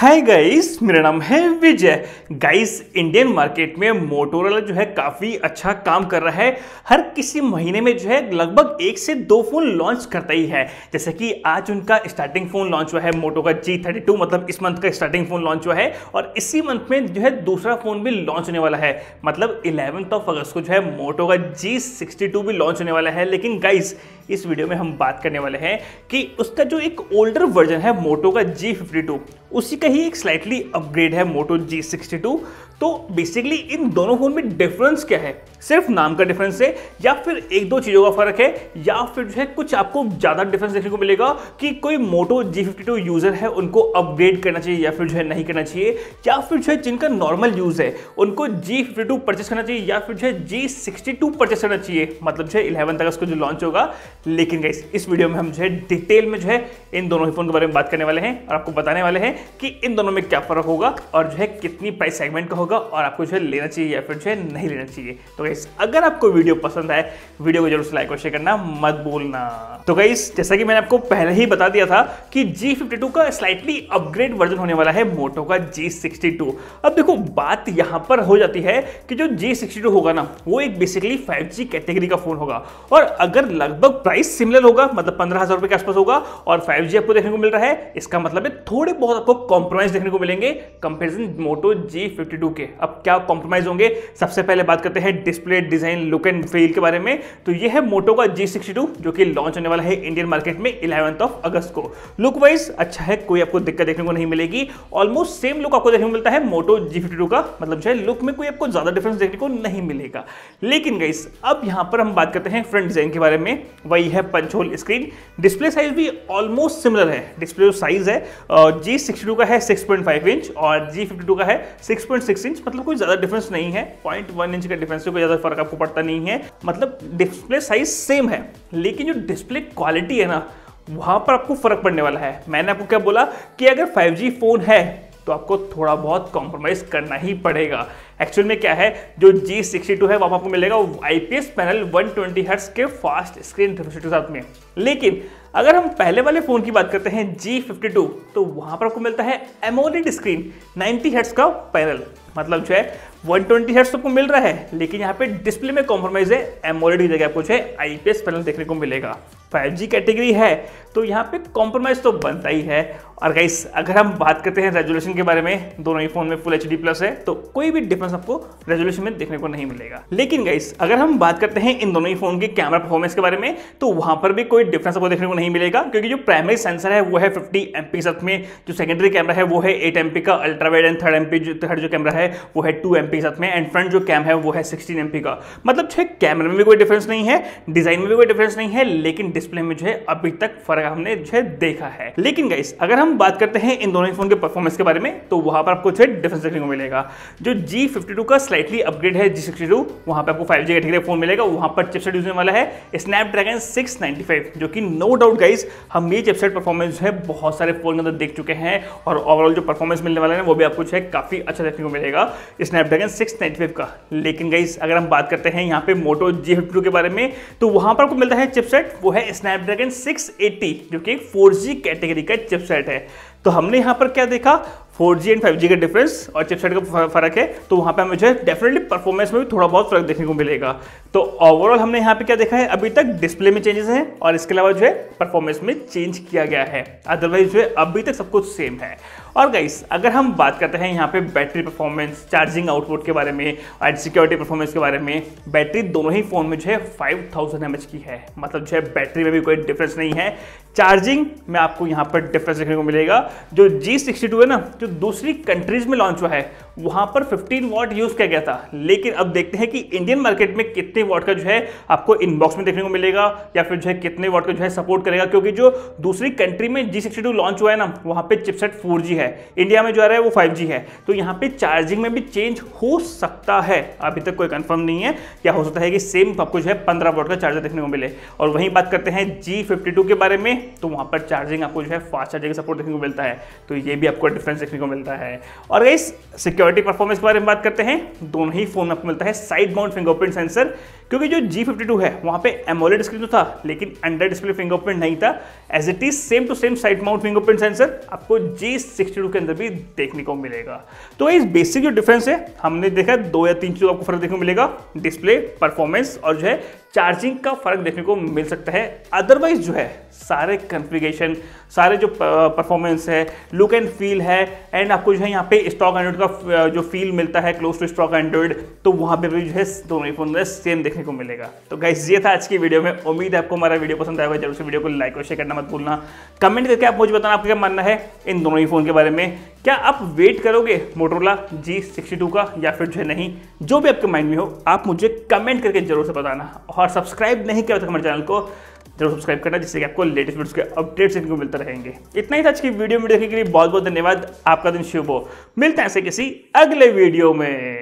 Hi guys, मेरा नाम है विजय। गाइस, इंडियन मार्केट में मोटोरोला जो है काफ़ी अच्छा काम कर रहा है। हर किसी महीने में जो है लगभग 1 से 2 फ़ोन लॉन्च करता ही है। जैसे कि आज उनका स्टार्टिंग फ़ोन लॉन्च हुआ है मोटो का G32, मतलब इस मंथ का स्टार्टिंग फ़ोन लॉन्च हुआ है और इसी मंथ में जो है दूसरा फ़ोन भी लॉन्च होने वाला है। मतलब 11 अगस्त को जो है मोटो का G62 भी लॉन्च होने वाला है। लेकिन गाइस, इस वीडियो में हम बात करने वाले हैं कि उसका जो एक ओल्डर वर्जन है मोटो का G52, उसी का ही एक स्लाइटली अपग्रेड है मोटो G62। तो बेसिकली इन दोनों फोन में डिफरेंस क्या है? सिर्फ नाम का डिफरेंस है या फिर 1-2 चीज़ों का फ़र्क है, या फिर जो है कुछ आपको ज़्यादा डिफरेंस देखने को मिलेगा कि कोई मोटो G52 यूज़र है उनको अपग्रेड करना चाहिए या फिर जो है नहीं करना चाहिए, या फिर जो है जिनका नॉर्मल यूज़ है उनको G52 परचेस करना चाहिए या फिर जो है G62 परचेस करना चाहिए। मतलब जो है 11 अगस्त को जो लॉन्च होगा। लेकिन गाइस, इस वीडियो में हम जो है डिटेल में जो है इन दोनों ही फ़ोन के बारे में बात करने वाले हैं और आपको बताने वाले हैं कि इन दोनों में क्या फ़र्क होगा और जो है कितनी प्राइस सेगमेंट का होगा और आपको जो है लेना चाहिए या फिर जो है नहीं लेना चाहिए। तो गाइस, अगर आपको वीडियो पसंद आए, वीडियो को जरूर से लाइक और शेयर करना मत भूलना। तो गाइस, जैसा कि मैंने आपको पहले ही बता दिया था कि G52 का स्लाइटली अपग्रेड वर्जन होने वाला है मोटो का G62। अब देखो, बात यहाँ पर हो जाती है कि जो G62 होगा ना, वो एक बेसिकली 5G कैटेगरी का फ़ोन होगा और अगर लगभग प्राइस सिमिलर होगा, मतलब 15,000 रुपये के आसपास होगा और 5G आपको देखने को मिल रहा है, इसका मतलब है थोड़े बहुत आपको कॉम्प्रोमाइज देखने को मिलेंगे कंपेरिजन मोटो G52 के। अब क्या कॉम्प्रोमाइज होंगे, सबसे पहले बात करते हैं display, design, look and feel के बारे में। तो ये है मोटो का G62 जो कि लॉन्च होने वाला है इंडियन मार्केट में 11 अगस्त को। लुक वाइज अच्छा है, कोई आपको दिक्कत देखने को नहीं मिलेगी। ऑलमोस्ट सेम लुक आपको देखने को मिलता है मोटो G52 का, मतलब जो है लुक में कोई आपको ज्यादा डिफरेंस देखने को नहीं मिलेगा। लेकिन गाइस, अब यहाँ पर हम बात करते हैं फ्रंट डिजाइन के बारे में। वही है punch hole screen. Display size भी ऑलमोस्ट सिमिलर है। डिस्प्ले जो साइज है G62 का है 6.5 इंच और G52 का है 6.6 इंच, मतलब कोई ज़्यादा डिफरेंस नहीं है। 0.1 इंच का डिफरेंस से कोई ज़्यादा फर्क आपको पड़ता नहीं है। मतलब डिस्प्ले साइज सेम है, लेकिन जो डिस्प्ले क्वालिटी है ना, वहाँ पर आपको फ़र्क पड़ने वाला है। मैंने आपको क्या बोला कि अगर 5G फ़ोन है तो आपको थोड़ा बहुत कॉम्प्रोमाइज़ करना ही पड़ेगा। एक्चुअल में क्या है, जो G62 है वहाँ आपको मिलेगा IPS पैनल 120 हर्ट्ज के फास्ट स्क्रीन रिफ्रेश के साथ में। लेकिन अगर हम पहले वाले फ़ोन की बात करते हैं G52, तो वहाँ पर आपको मिलता है AMOLED स्क्रीन 90 हर्ट्ज का पैनल। मतलब जो है 120 हर्ट्ज आपको मिल रहा है, लेकिन यहाँ पे डिस्प्ले में कॉम्प्रोमाइज़ है। AMOLED की जगह आपको जो है IPS पैनल देखने को मिलेगा। 5G कैटेगरी है तो यहाँ पे कॉम्प्रोमाइज़ तो बनता ही है। और गाइस, अगर हम बात करते हैं रेजोल्यूशन के बारे में, दोनों ही फ़ोन में Full HD+ है तो कोई भी डिफरेंस आपको रेजोल्यूशन में देखने को नहीं मिलेगा। लेकिन गाइस, अगर हम बात करते हैं इन दोनों ही फ़ोन के कैमरा परफॉर्मेंस के बारे में, तो वहाँ पर भी कोई डिफरेंस आपको देखने को नहीं मिलेगा, क्योंकि जो प्राइमरी सेंसर है वो है 50 MP के साथ में। जो सेकेंडरी कैमरा है वो है 8 MP का अल्ट्रा वाइड एंड थर्ड जो कैमरा है वो है 2 MP के साथ में एंड फ्रंट जो कैम है वो है 16 MP का। मतलब जो है कैमरे में भी कोई डिफरेंस नहीं है, डिजाइन में भी कोई डिफरेंस नहीं है, लेकिन डिस्प्ले में जो है अभी तक फर्क हमने जो है देखा है। लेकिन गाइस, अगर हम बात करते हैं इन दोनों फोन के परफॉर्मेंस के बारे में, तो वहां पर आपको जो है डिफरेंस देखने को मिलेगा। जो G52 का स्लाइटली अपग्रेड है G62, वहां पर आपको 5G कैटेगरी फोन मिलेगा। वहां पर चिपसेट यूज होने वाला है स्नैपड्रैगन 695, जो कि नो डाउट गाइस, हम ये चिपसेट परफॉर्मेंस जो है बहुत सारे फोन के अंदर देख चुके हैं और ओवरऑल जो परफॉर्मेंस मिलने वाला है वो भी आपको जो है काफी अच्छा देखने को मिलेगा स्नैपड्रैगन 695 का। लेकिन गाइस, अगर हम बात करते हैं यहाँ पे मोटो G52 के बारे में, तो वहाँ पर आपको मिलता है चिपसेट, वो है स्नैपड्रैगन 680 जो कि 4G कैटेगरी का चिपसेट है। तो हमने यहाँ पर क्या देखा, 4G एंड 5G का डिफरेंस और चिपसेट का फर्क है, तो वहाँ पे हमें जो है डेफिनेटली परफॉर्मेंस में भी थोड़ा बहुत फर्क देखने को मिलेगा। तो ओवरऑल हमने यहाँ पे क्या देखा है, अभी तक डिस्प्ले में चेंजेस हैं और इसके अलावा जो है परफॉर्मेंस में चेंज किया गया है। अदरवाइज जो है अभी तक सब कुछ सेम है। और गाइस, अगर हम बात करते हैं यहाँ पे बैटरी परफॉर्मेंस, चार्जिंग आउटपुट के बारे में एंड सिक्योरिटी परफॉर्मेंस के बारे में, बैटरी दोनों ही फ़ोन में जो है 5000 mAh की है। मतलब जो है बैटरी में भी कोई डिफरेंस नहीं है। चार्जिंग में आपको यहाँ पर डिफरेंस देखने को मिलेगा। जो G62 है ना, जो दूसरी कंट्रीज में लॉन्च हुआ है वहां पर 15 W यूज किया गया था, लेकिन अब देखते हैं कि इंडियन मार्केट में कितने वॉट का जो है आपको इनबॉक्स में देखने को मिलेगा या फिर जो है कितने वॉट का जो है सपोर्ट करेगा, क्योंकि जो दूसरी कंट्री में G62 लॉन्च हुआ है ना, वहां पे चिपसेट 4G है, इंडिया में जो आ रहा है वो 5G है। तो यहाँ पे चार्जिंग में भी चेंज हो सकता है, अभी तक कोई कंफर्म नहीं है, या हो सकता है कि सेम आपको जो है 15 W का चार्जर देखने को मिले। और वहीं बात करते हैं G52 के बारे में, तो वहां पर चार्जिंग आपको जो है फास्ट चार्जिंग का सपोर्ट देखने को मिलता है, तो ये भी आपको डिफरेंस देखने को मिलता है। और गाइस, सिक्योरिटी सिक्योरिटी परफॉर्मेंस के बारे में बात करते हैं, दोनों ही फोन में आपको मिलता है साइड माउंट फिंगरप्रिंट सेंसर, क्योंकि जो G52 है वहाँ पे AMOLED स्क्रीन तो था लेकिन अंडर डिस्प्ले फिंगरप्रिंट नहीं था। As it is same to same side mount fingerprint sensor आपको G62 के अंदर भी देखने को मिलेगा। तो इस बेसिक जो डिफरेंस है हमने देखा दो या तीन चीज़ों आपको फर्क देखने को मिलेगा, डिस्प्ले परफॉर्मेंस और जो है चार्जिंग का फर्क देखने को मिल सकता है। अदरवाइज जो है सारे कॉन्फ़िगरेशन, सारे जो परफॉर्मेंस है, लुक एंड फील है, एंड आपको जो है यहाँ पे स्टॉक एंड्रॉइड का जो फील मिलता है क्लोज टू स्टॉक एंड्रॉइड, तो वहाँ पे भी जो है दोनों ही फोन में सेम देखने को मिलेगा। तो गाइस ये था आज की वीडियो में, उम्मीद है आपको हमारा वीडियो पसंद आएगा। जरूर से वीडियो को लाइक और शेयर करना मत भूलना। कमेंट करके आप मुझे बताना आपका क्या मानना है इन दोनों ही फ़ोन के बारे में। क्या आप वेट करोगे Motorola G62 का या फिर जो है नहीं, जो भी आपके माइंड में हो आप मुझे कमेंट करके जरूर से बताना। और सब्सक्राइब नहीं किया तो हमारे चैनल को जरूर सब्सक्राइब करना, जिससे कि आपको लेटेस्ट वीडियोस के अपडेट्स इनको मिलते रहेंगे। इतना ही था आज की वीडियो में, देखने के लिए बहुत बहुत धन्यवाद। आपका दिन शुभ हो। मिलते हैं ऐसे किसी अगले वीडियो में।